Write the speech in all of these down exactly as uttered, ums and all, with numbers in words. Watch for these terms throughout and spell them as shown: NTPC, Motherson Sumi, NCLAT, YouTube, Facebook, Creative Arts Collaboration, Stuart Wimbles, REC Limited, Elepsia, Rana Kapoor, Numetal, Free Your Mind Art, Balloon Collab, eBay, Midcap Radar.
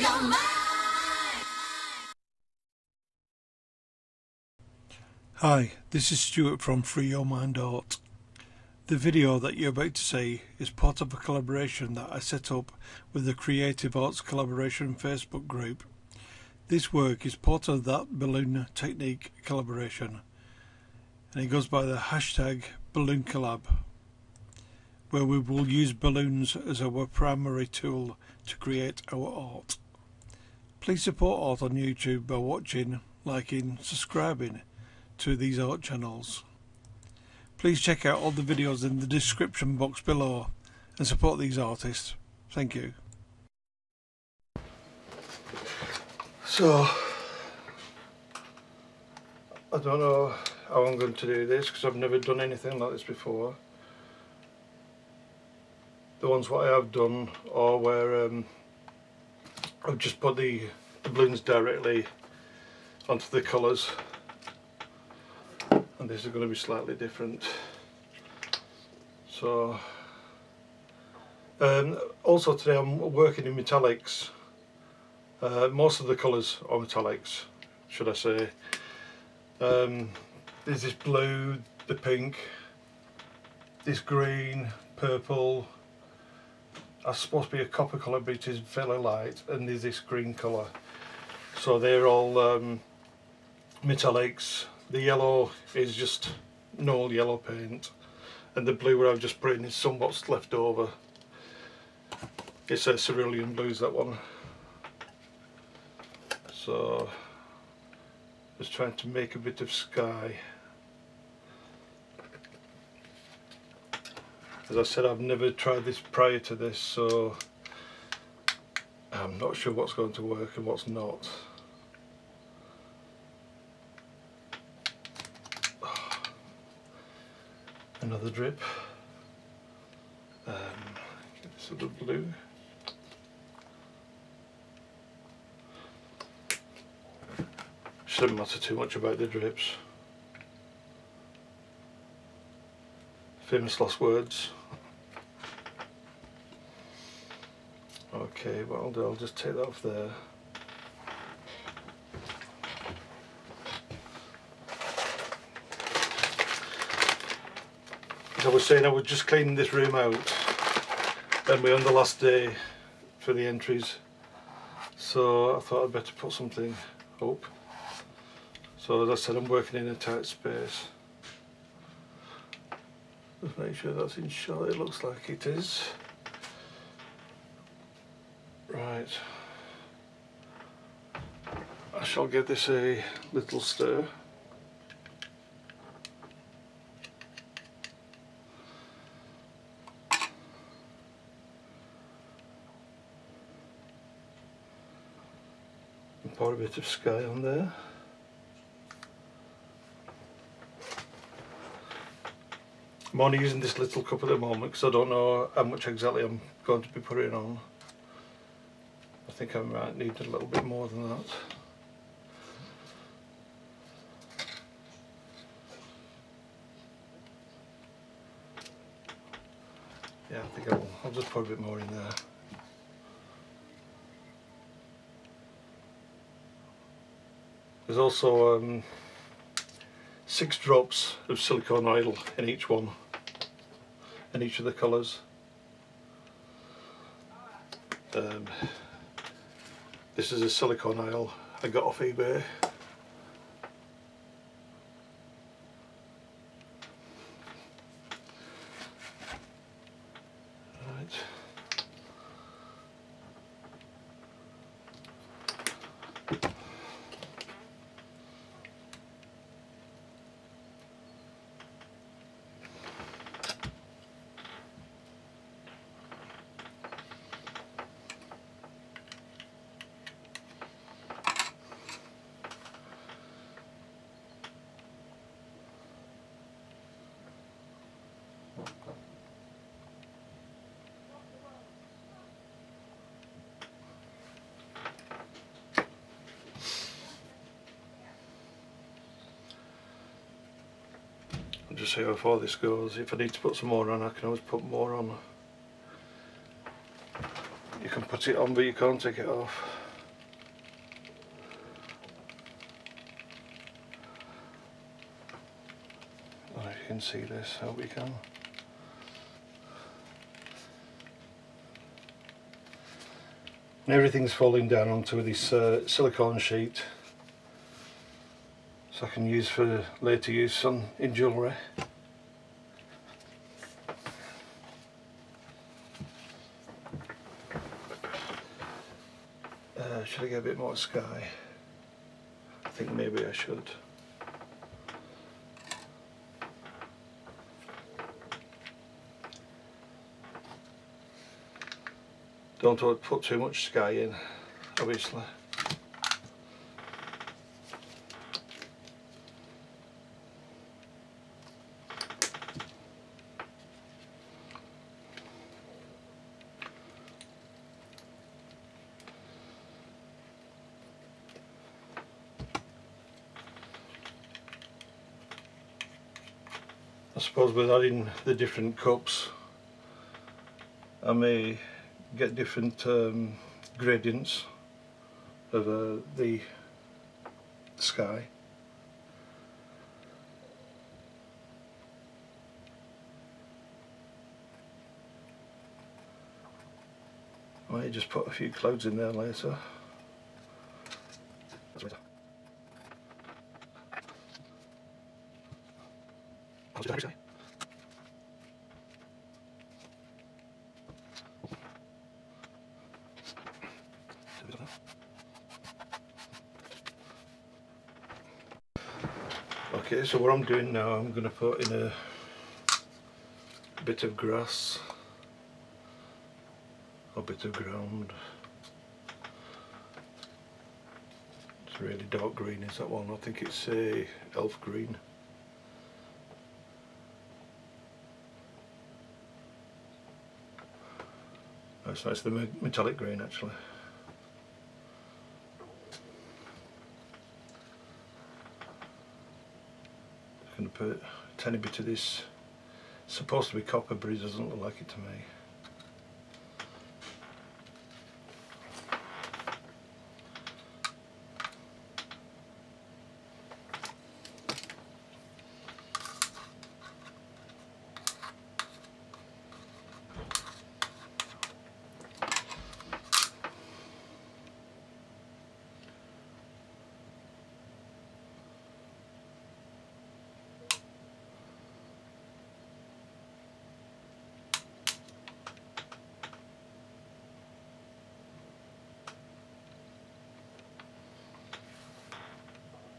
your mind. Hi, this is Stuart from Free Your Mind Art. The video that you're about to see is part of a collaboration that I set up with the Creative Arts Collaboration Facebook group. This work is part of that balloon technique collaboration, and it goes by the hashtag Balloon Collab, where we will use balloons as our primary tool to create our art. Please support art on YouTube by watching, liking, subscribing to these art channels. Please check out all the videos in the description box below and support these artists. Thank you. So, I don't know how I'm going to do this because I've never done anything like this before. The ones what I have done are where um, I've just put the, the balloons directly onto the colours, and this is going to be slightly different. So um, also today I'm working in metallics. Uh, most of the colours are metallics, should I say. Um, there's this blue, the pink, this green, purple. That's supposed to be a copper colour, but it is fairly light, and there's this green colour. So they're all um, metallics. The yellow is just normal yellow paint, and the blue where I've just put in is somewhat's left over. It's a cerulean blues, that one. So just trying to make a bit of sky. As I said, I've never tried this prior to this, so I'm not sure what's going to work and what's not. Another drip. Um, get this little blue. Shouldn't matter too much about the drips. Famous last words. Okay, what I'll do, I'll just take that off there. As I was saying, I was just cleaning this room out, and we're on the last day for the entries, so I thought I'd better put something up. So as I said, I'm working in a tight space. Just make sure that's in shot, it looks like it is. Right, I shall give this a little stir. And pour a bit of sky on there. I'm only using this little cup at the moment because I don't know how much exactly I'm going to be putting on. I think I might need a little bit more than that. Yeah, I think I will. I'll just put a bit more in there. There's also um, six drops of silicone oil in each one, in each of the colours. Um, this is a silicone oil I got off eBay. Just see how far this goes. If I need to put some more on, I can always put more on. You can put it on, but you can't take it off. can see this, I hope you can. And everything's falling down onto this uh, silicone sheet, so I can use for later use on in jewellery. Uh, should I get a bit more sky? I think maybe I should. Don't want to put too much sky in, obviously. I suppose with adding the different cups, I may get different um, gradients of uh, the sky. I might just put a few clouds in there later. Okay, so what I'm doing now, I'm going to put in a bit of grass, a bit of ground. It's really dark green, is that one? I think it's a elf green. Oh, so it's the metallic green actually. Going to put a tiny bit of this. It's supposed to be copper, but it doesn't look like it to me.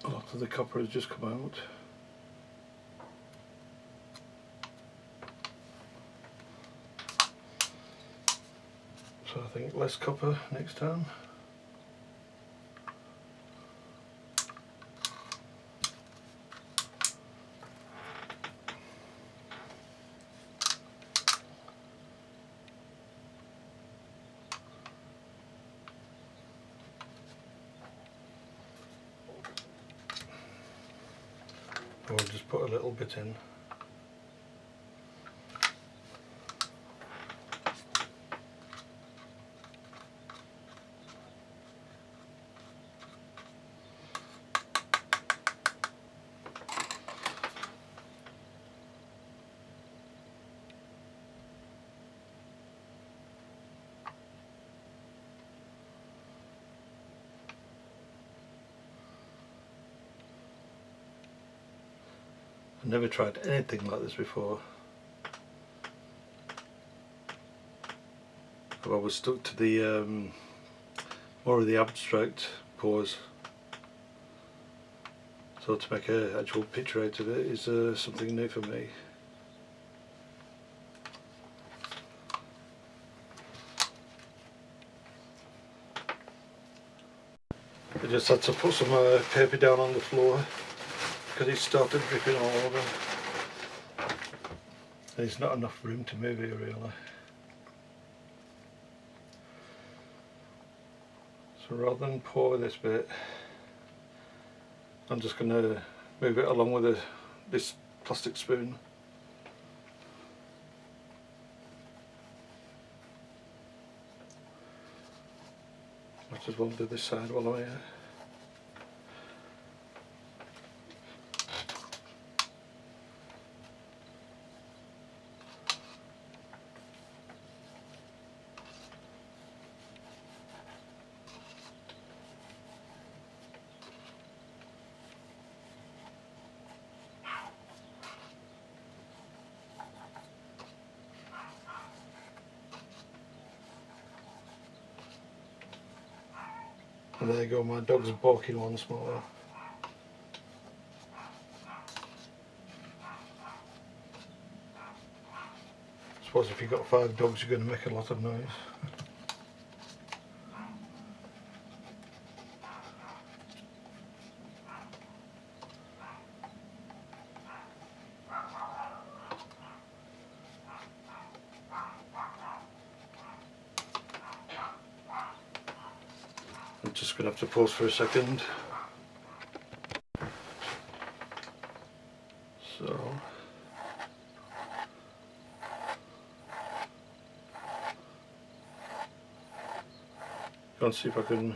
A lot of the copper has just come out. So I think less copper next time. I'll just put a little bit in. I've never tried anything like this before. I've always stuck to the um, more of the abstract pose. So to make an actual picture out of it is uh, something new for me. I just had to put some uh, paper down on the floor. It started dripping all over. There's not enough room to move here really. So rather than pour this bit, I'm just going to move it along with a, this plastic spoon. I just want to do this side while I'm here. And there you go, my dogs are barking once more. I suppose if you've got five dogs, you're going to make a lot of noise. Just going to have to pause for a second. So, go and see if I can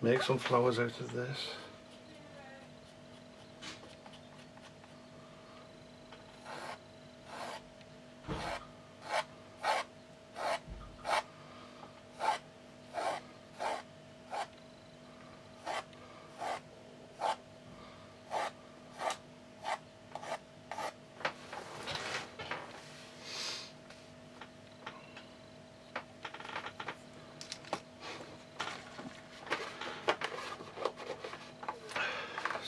make some flowers out of this.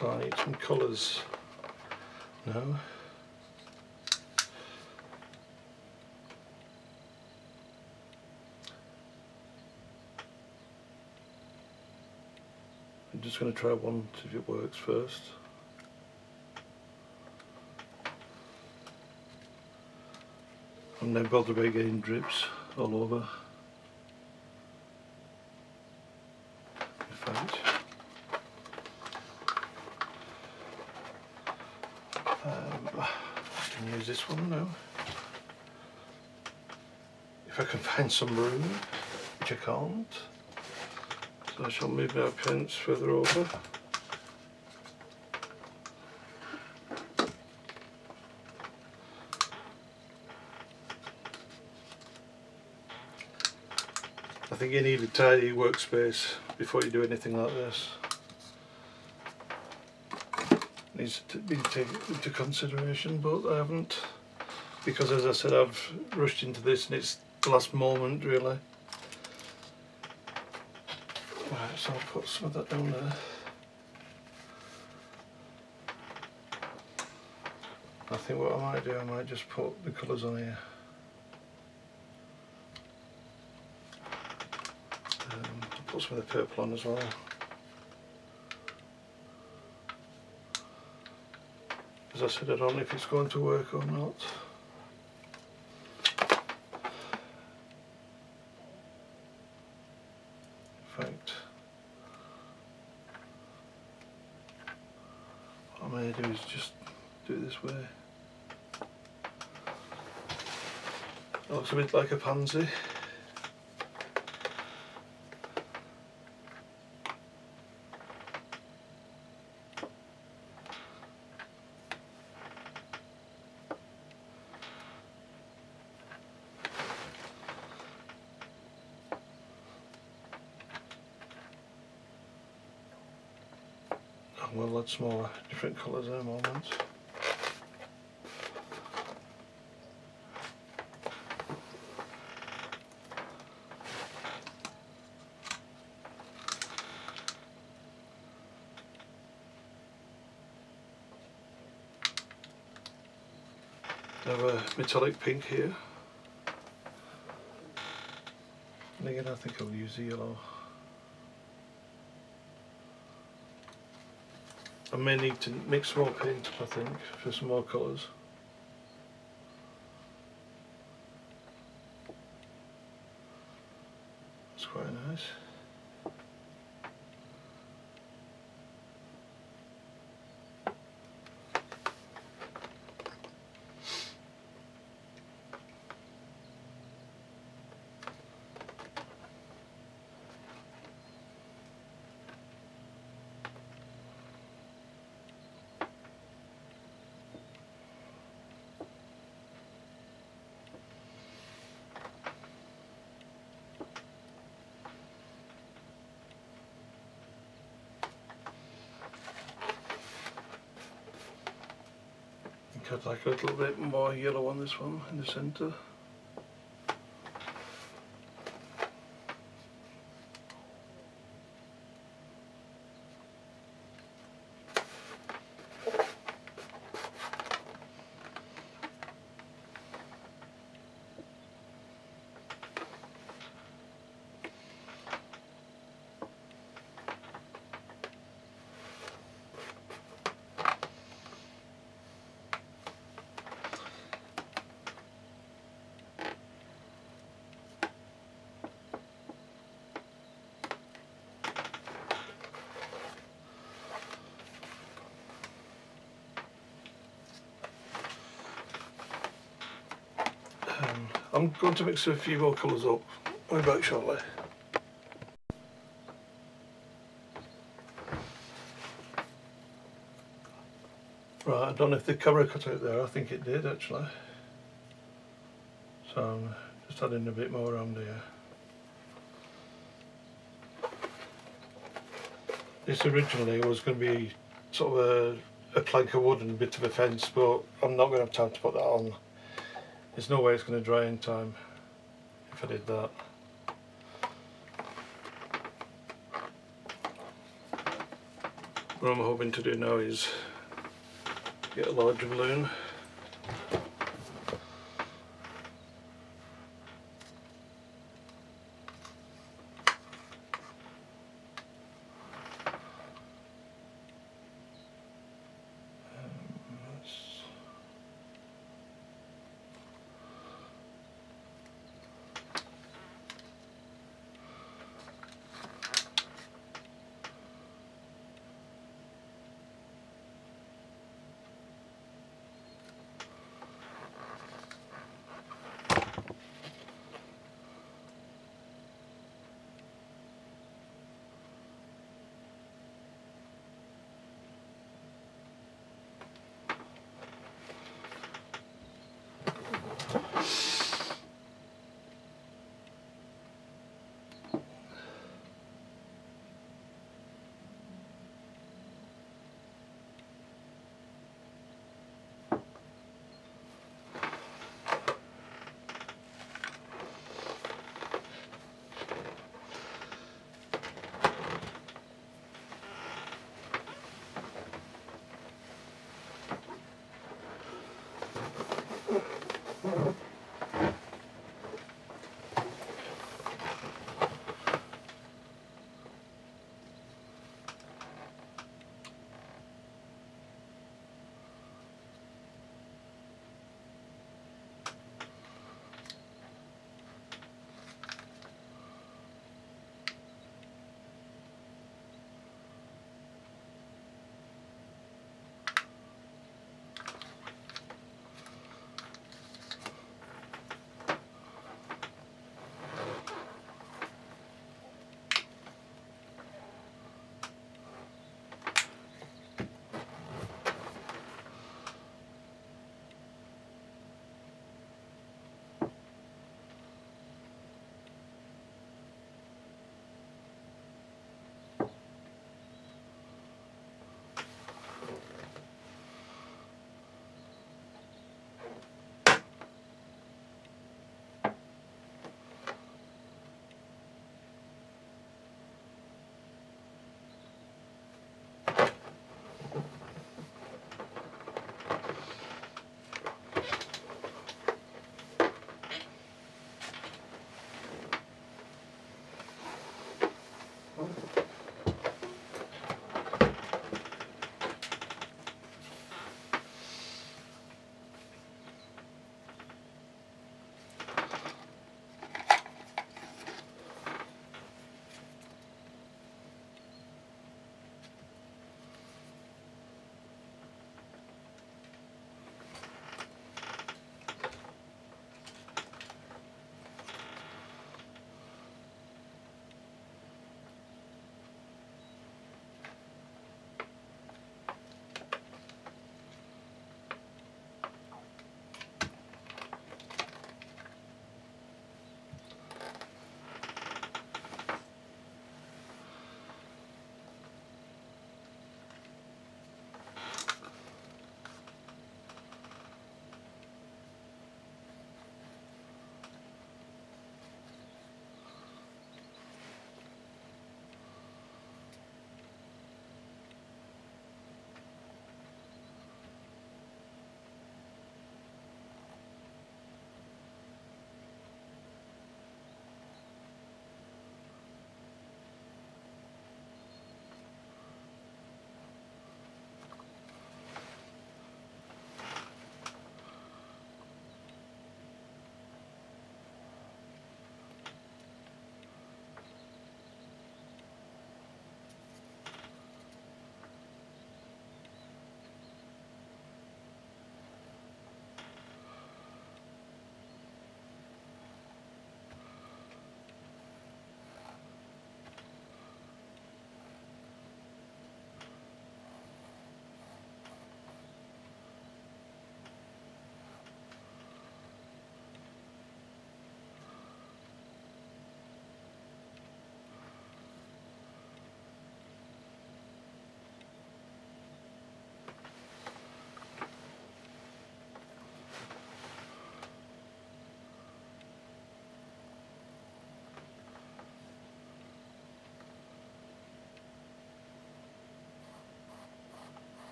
So I need some colours now. I'm just going to try one to see if it works first. I'm not bothered about getting drips all over. In fact, use this one now if I can find some room, which I can't, so I shall move our pens further over. I think you need a tidy workspace before you do anything like this. Needs to be taken into consideration, but I haven't, because as I said, I've rushed into this and it's the last moment really. Right, so I'll put some of that down there. I think what I might do, I might just put the colours on here. Um, put some of the purple on as well. As I said, I don't know if it's going to work or not. In fact, what I may do is just do it this way. It looks a bit like a pansy. We'll add some more different colours in a moment. I have a metallic pink here. And again, I think I'll use the yellow. I may need to mix more paint up, I think, for some more colours. That's quite nice. I'd like a little bit more yellow on this one in the centre. Um, I'm going to mix a few more colours up. We'll be back shortly. Right, I don't know if the camera cut out there, I think it did actually. So I'm just adding a bit more around here. This originally was going to be sort of a, a plank of wood and a bit of a fence, but I'm not going to have time to put that on. There's no way it's going to dry in time if I did that. What I'm hoping to do now is get a large balloon.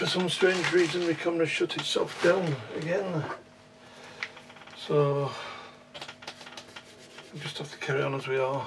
for some strange reason the camera shut itself down again. So we just have to carry on as we are.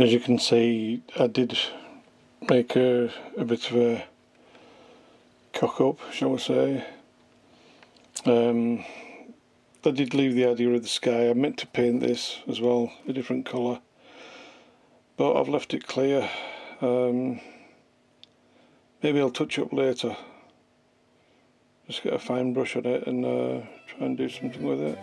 As you can see, I did make a, a bit of a cock up, shall we say. Um, I did leave the idea of the sky. I meant to paint this as well, a different colour, but I've left it clear. Um, maybe I'll touch up later. Just get a fine brush on it and uh, try and do something with it.